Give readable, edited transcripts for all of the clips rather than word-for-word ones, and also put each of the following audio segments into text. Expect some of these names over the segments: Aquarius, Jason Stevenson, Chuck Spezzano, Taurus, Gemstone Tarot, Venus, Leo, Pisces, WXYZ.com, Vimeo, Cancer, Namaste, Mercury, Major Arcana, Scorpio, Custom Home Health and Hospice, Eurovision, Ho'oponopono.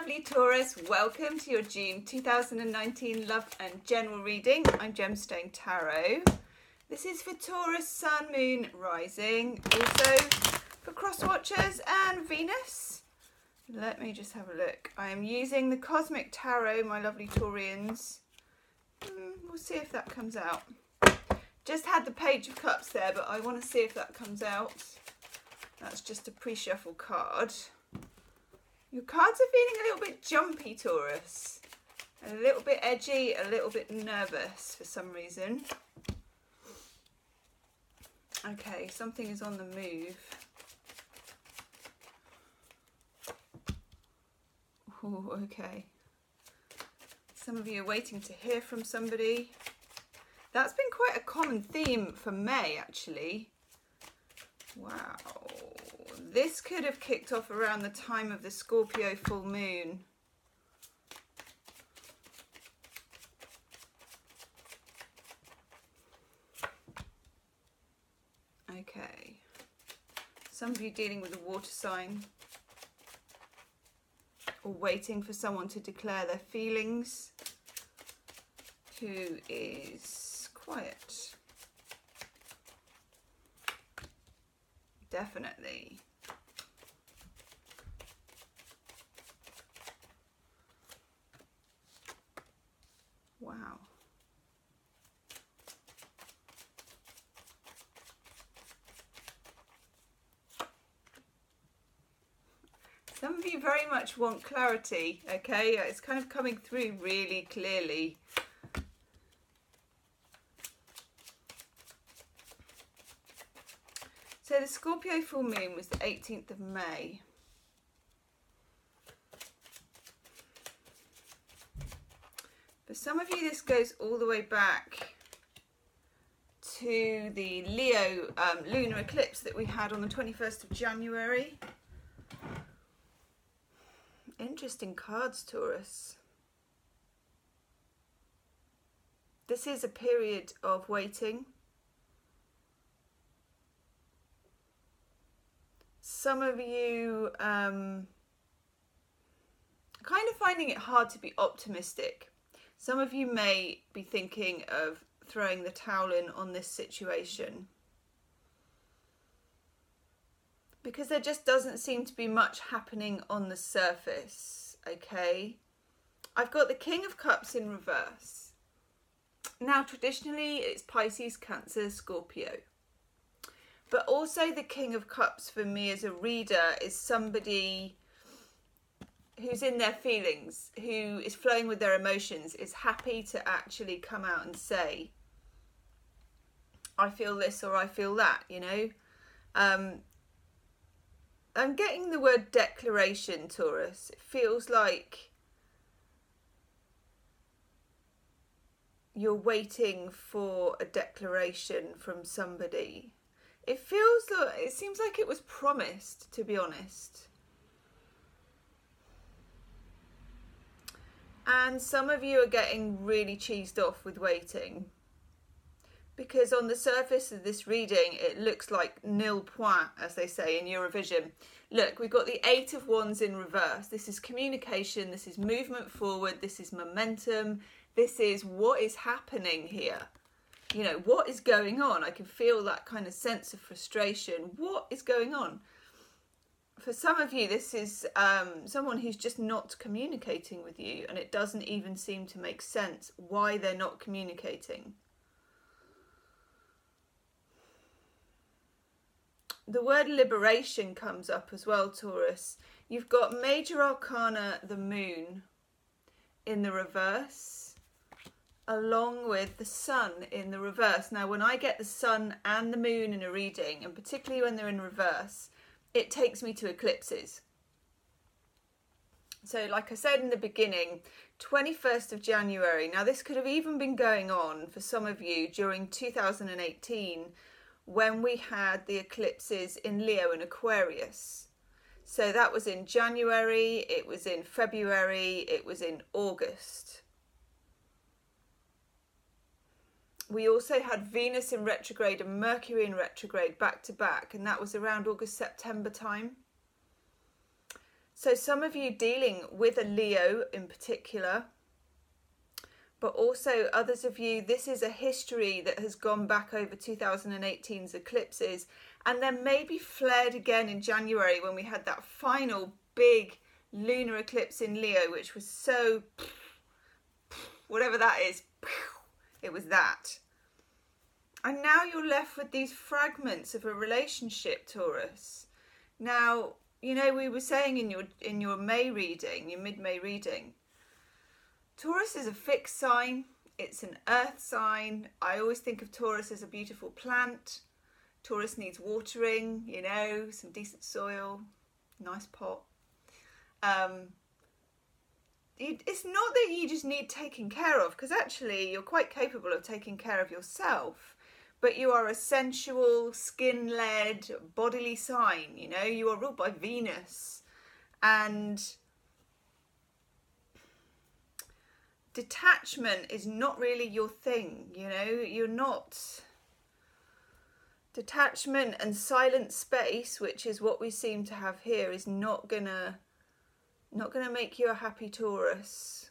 lovely Taurus, welcome to your June 2019 love and general reading. I'm Gemstone Tarot. This is for Taurus, Sun, Moon, Rising. Also for cross-watchers and Venus. Let me just have a look. I am using the Cosmic Tarot, my lovely Taurians. We'll see if that comes out. Just had the Page of Cups there, but I want to see if that comes out. That's just a pre-shuffle card. Your cards are feeling a little bit jumpy, Taurus. A little bit edgy, a little bit nervous for some reason. Okay, something is on the move. Oh, okay. Some of you are waiting to hear from somebody. That's been quite a common theme for May, actually. Wow. This could have kicked off around the time of the Scorpio full moon. Okay. Some of you dealing with a water sign. Or waiting for someone to declare their feelings. Who is quiet. Definitely. Wow. Some of you very much want clarity, okay? It's kind of coming through really clearly. So the Scorpio full moon was the 18th of May. For some of you, this goes all the way back to the Leo lunar eclipse that we had on the 21st of January. Interesting cards, Taurus. This is a period of waiting. Some of you are kind of finding it hard to be optimistic. Some of you may be thinking of throwing the towel in on this situation. Because there just doesn't seem to be much happening on the surface, okay? I've got the King of Cups in reverse. Now, traditionally, it's Pisces, Cancer, Scorpio. But also the King of Cups for me as a reader is somebody who's in their feelings, who is flowing with their emotions, is happy to actually come out and say, I feel this or I feel that, you know. I'm getting the word declaration, Taurus. It feels like you're waiting for a declaration from somebody. It feels like, it seems like it was promised, to be honest. And some of you are getting really cheesed off with waiting. Because on the surface of this reading, it looks like nil point, as they say in Eurovision. Look, we've got the Eight of Wands in reverse. This is communication, this is movement forward, this is momentum. This is what is happening here. You know, what is going on? I can feel that kind of sense of frustration. What is going on? For some of you, this is someone who's just not communicating with you, and it doesn't even seem to make sense why they're not communicating. The word liberation comes up as well, Taurus. You've got Major Arcana, the moon, in the reverse, along with the sun in the reverse. Now, when I get the sun and the moon in a reading, and particularly when they're in reverse, it takes me to eclipses. So like I said in the beginning, 21st of January. Now, this could have even been going on for some of you during 2018 when we had the eclipses in Leo and Aquarius. So that was in January, it was in February, it was in August. We also had Venus in retrograde and Mercury in retrograde back to back, and that was around August, September time. So some of you dealing with a Leo in particular, but also others of you, this is a history that has gone back over 2018's eclipses, and then maybe flared again in January when we had that final big lunar eclipse in Leo, which was so, whatever that is, it was that. And now you're left with these fragments of a relationship, Taurus. Now, you know, we were saying in your May reading, your mid-May reading, Taurus is a fixed sign. It's an earth sign. I always think of Taurus as a beautiful plant. Taurus needs watering, you know, some decent soil, nice pot. It's not that you just need taking care of, because actually you're quite capable of taking care of yourself, but you are a sensual, skin-led, bodily sign, you know. You are ruled by Venus, and detachment is not really your thing, you know. You're not... Detachment and silent space, which is what we seem to have here, is not gonna make you a happy Taurus.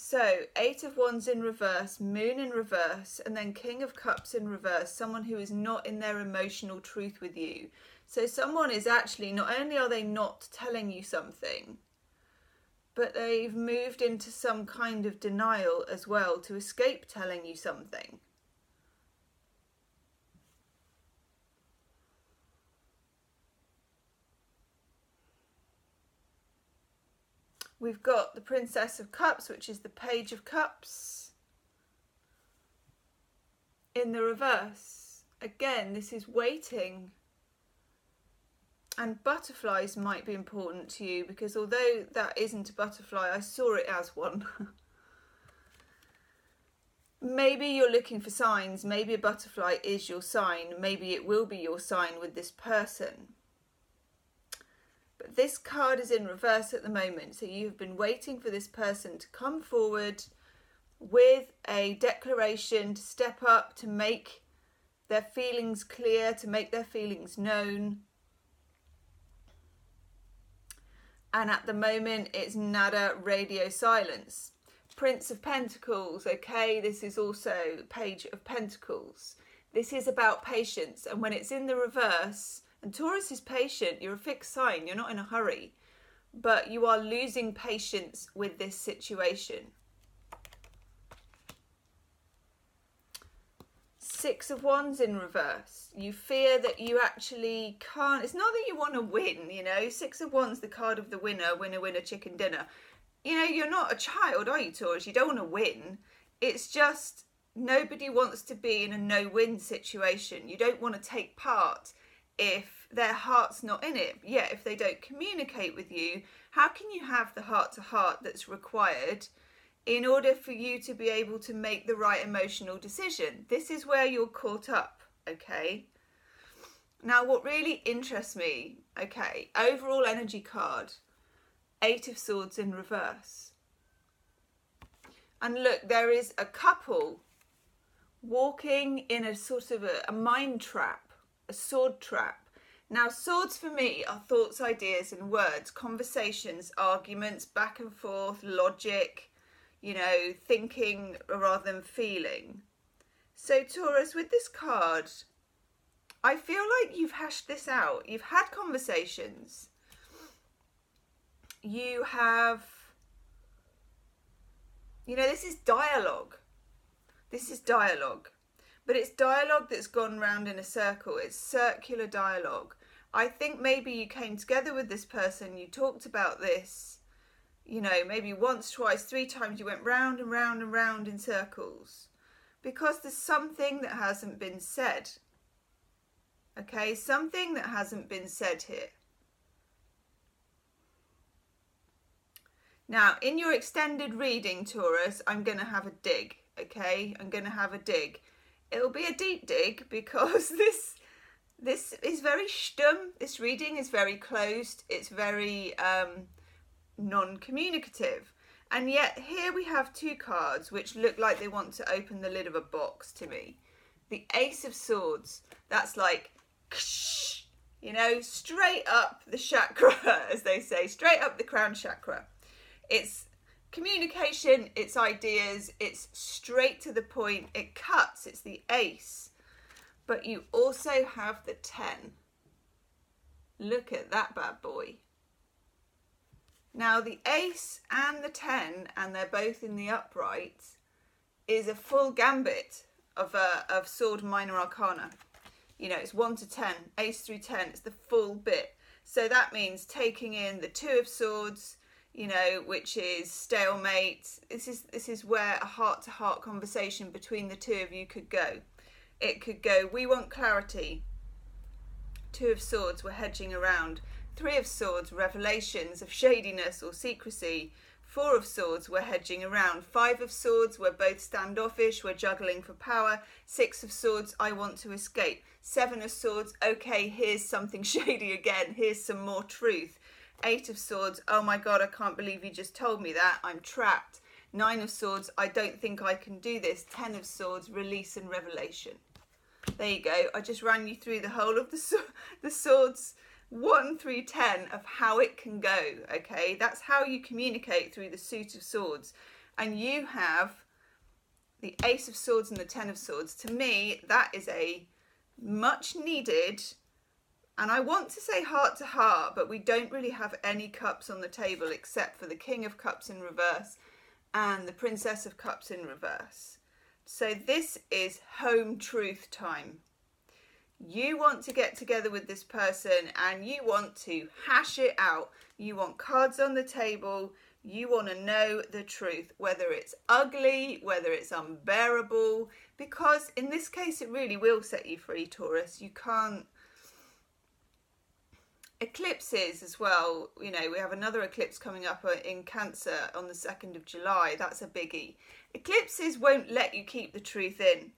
So, 8 of Wands in reverse, Moon in reverse, and then King of Cups in reverse, someone who is not in their emotional truth with you. So someone is actually, not only are they not telling you something, but they've moved into some kind of denial as well to escape telling you something. We've got the Princess of Cups, which is the Page of Cups in the reverse. Again, this is waiting. And butterflies might be important to you, because although that isn't a butterfly, I saw it as one. Maybe you're looking for signs. Maybe a butterfly is your sign. Maybe it will be your sign with this person. But this card is in reverse at the moment, so you've been waiting for this person to come forward with a declaration, to step up, to make their feelings clear, to make their feelings known. And at the moment, it's nada, radio silence. Prince of Pentacles, okay, this is also Page of Pentacles. This is about patience, and when it's in the reverse... And Taurus is patient. You're a fixed sign. You're not in a hurry. But you are losing patience with this situation. 6 of Wands in reverse. You fear that you actually can't. It's not that you want to win, you know. 6 of Wands, the card of the winner. Winner, winner, chicken dinner. You know, you're not a child, are you, Taurus? You don't want to win. It's just nobody wants to be in a no-win situation. You don't want to take part if their heart's not in it. Yeah, if they don't communicate with you, how can you have the heart-to-heart that's required in order for you to be able to make the right emotional decision? This is where you're caught up, okay? Now, what really interests me, okay, overall energy card, 8 of Swords in reverse. And look, there is a couple walking in a sort of a mind trap. A sword trap. Now, swords for me are thoughts, ideas and words, conversations, arguments, back and forth, logic, you know, thinking rather than feeling. So Taurus, with this card, I feel like you've hashed this out. You've had conversations. You have, you know, this is dialogue. This is dialogue. But it's dialogue that's gone round in a circle. It's circular dialogue. I think maybe you came together with this person. You talked about this, you know, maybe once, twice, 3 times. You went round and round and round in circles because there's something that hasn't been said. Okay, something that hasn't been said here. Now, in your extended reading, Taurus, I'm going to have a dig, okay? I'm going to have a dig. It'll be a deep dig because this is very stumm. This reading is very closed. It's very non-communicative. And yet here we have 2 cards which look like they want to open the lid of a box to me. The Ace of Swords. That's like, You know, straight up the chakra, as they say, straight up the crown chakra. It's communication, it's ideas, it's straight to the point, it cuts, it's the ace. But you also have the 10. Look at that bad boy. Now the ace and the 10, and they're both in the upright, is a full gambit of Sword Minor Arcana. You know, it's 1 to 10, ace through 10, it's the full bit. So that means taking in the 2 of Swords, you know, which is stalemate. This is where a heart-to-heart conversation between the two of you could go. It could go, we want clarity. 2 of Swords, we're hedging around. 3 of Swords, revelations of shadiness or secrecy. 4 of Swords, we're hedging around. 5 of Swords, we're both standoffish, we're juggling for power. 6 of Swords, I want to escape. 7 of Swords, okay, here's something shady again, here's some more truth. 8 of Swords, oh my God, I can't believe you just told me that, I'm trapped. 9 of Swords, I don't think I can do this. 10 of Swords, release and revelation. There you go, I just ran you through the whole of the swords, 1 through 10, of how it can go, okay? That's how you communicate through the suit of swords. And you have the Ace of Swords and the 10 of Swords. To me, that is a much needed, and I want to say heart to heart, but we don't really have any cups on the table except for the King of Cups in reverse and the Princess of Cups in reverse. So this is home truth time. You want to get together with this person and you want to hash it out. You want cards on the table. You want to know the truth, whether it's ugly, whether it's unbearable, because in this case, it really will set you free, Taurus. You can't. Eclipses as well. You know, we have another eclipse coming up in Cancer on the 2nd of July. That's a biggie. Eclipses won't let you keep the truth in.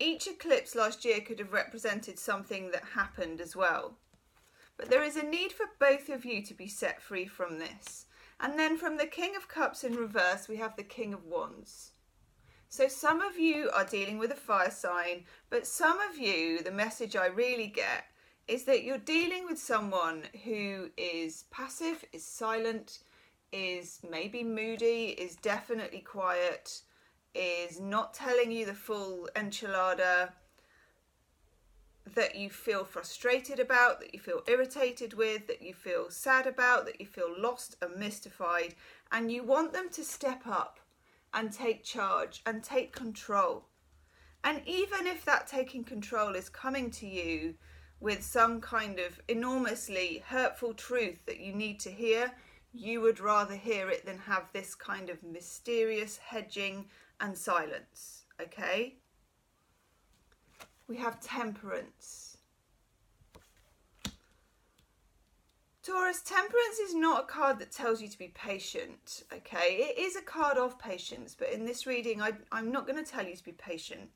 Each eclipse last year could have represented something that happened as well. But there is a need for both of you to be set free from this. And then from the King of Cups in reverse, we have the King of Wands. So some of you are dealing with a fire sign, but some of you, the message I really get is that you're dealing with someone who is passive, is silent, is maybe moody, is definitely quiet, is not telling you the full enchilada, that you feel frustrated about, that you feel irritated with, that you feel sad about, that you feel lost and mystified, and you want them to step up and take charge and take control. And even if that taking control is coming to you with some kind of enormously hurtful truth that you need to hear, you would rather hear it than have this kind of mysterious hedging and silence, okay? We have temperance. Taurus, temperance is not a card that tells you to be patient, okay? It is a card of patience, but in this reading, I'm not going to tell you to be patient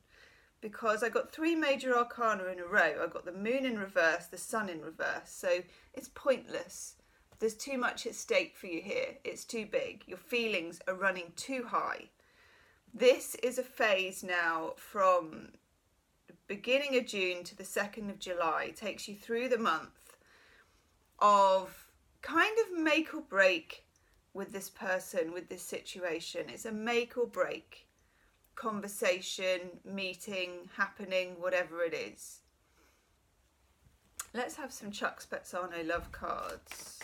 because I got 3 major arcana in a row. I got the moon in reverse, the sun in reverse, so it's pointless. There's too much at stake for you here. It's too big. Your feelings are running too high. This is a phase now from the beginning of June to the 2nd of July. It takes you through the month of kind of make or break with this person, with this situation. It's a make or break conversation, meeting, happening, whatever it is. Let's have some Chuck Spezzano love cards.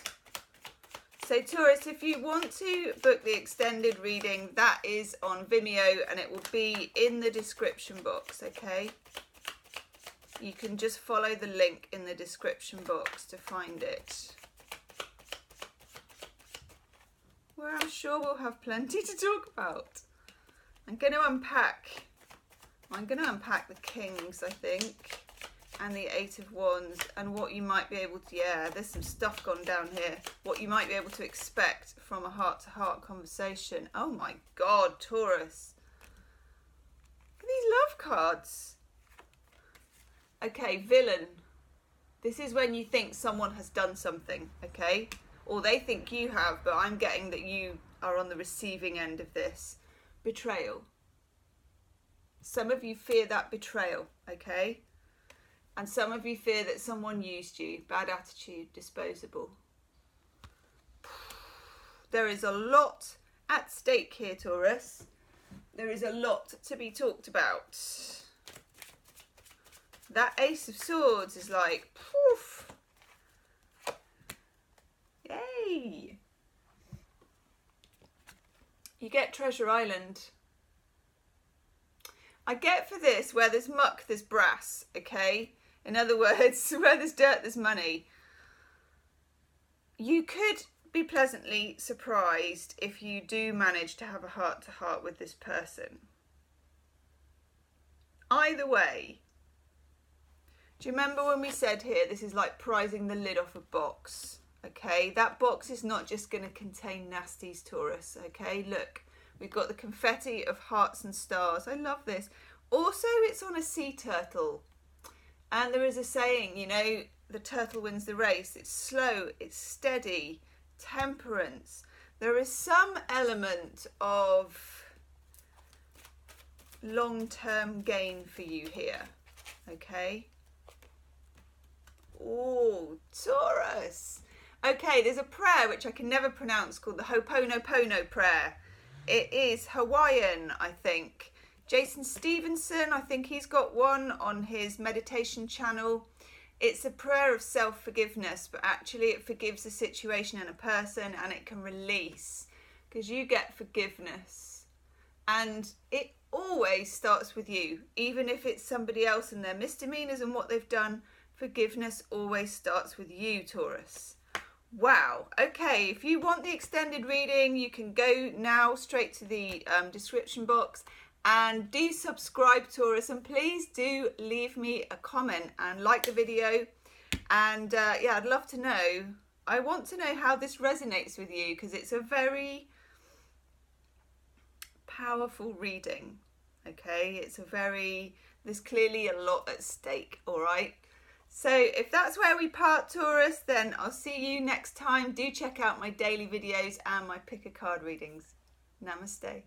So Taurus, if you want to book the extended reading, that is on Vimeo and it will be in the description box, okay? You can just follow the link in the description box to find it. Where I'm sure we'll have plenty to talk about. I'm going to unpack the Kings, I think, and the 8 of Wands, and what you might be able to, yeah, there's some stuff gone down here, what you might be able to expect from a heart-to-heart conversation. Oh my God, Taurus. Look at these love cards. Okay, villain. This is when you think someone has done something, okay? Or they think you have, but I'm getting that you are on the receiving end of this. Betrayal. Some of you fear that betrayal, okay? And some of you fear that someone used you. Bad attitude, disposable. There is a lot at stake here, Taurus. There is a lot to be talked about. That Ace of Swords is like, poof. Yay. You get Treasure Island. I get for this, where there's muck, there's brass, okay? In other words, where there's dirt, there's money. You could be pleasantly surprised if you do manage to have a heart-to-heart with this person. Either way, do you remember when we said here, this is like prizing the lid off a box, okay? That box is not just going to contain nasties, Taurus, okay? Look. We've got the confetti of hearts and stars. I love this. Also, it's on a sea turtle. And there is a saying, you know, the turtle wins the race. It's slow, it's steady, temperance. There is some element of long-term gain for you here, okay? Oh, Taurus. Okay, there's a prayer which I can never pronounce called the Ho'oponopono prayer. It is Hawaiian, I think. Jason Stevenson, I think he's got one on his meditation channel. It's a prayer of self-forgiveness, but actually it forgives a situation and a person, and it can release, because you get forgiveness. And it always starts with you, even if it's somebody else and their misdemeanors and what they've done. Forgiveness always starts with you, Taurus. Wow, okay, if you want the extended reading, you can go now straight to the description box, and do subscribe, Taurus, and please do leave me a comment and like the video. And yeah, I'd love to know. I want to know how this resonates with you, because it's a very powerful reading, okay? It's a very, there's clearly a lot at stake, all right? So if that's where we part, Taurus, then I'll see you next time. Do check out my daily videos and my pick a card readings. Namaste.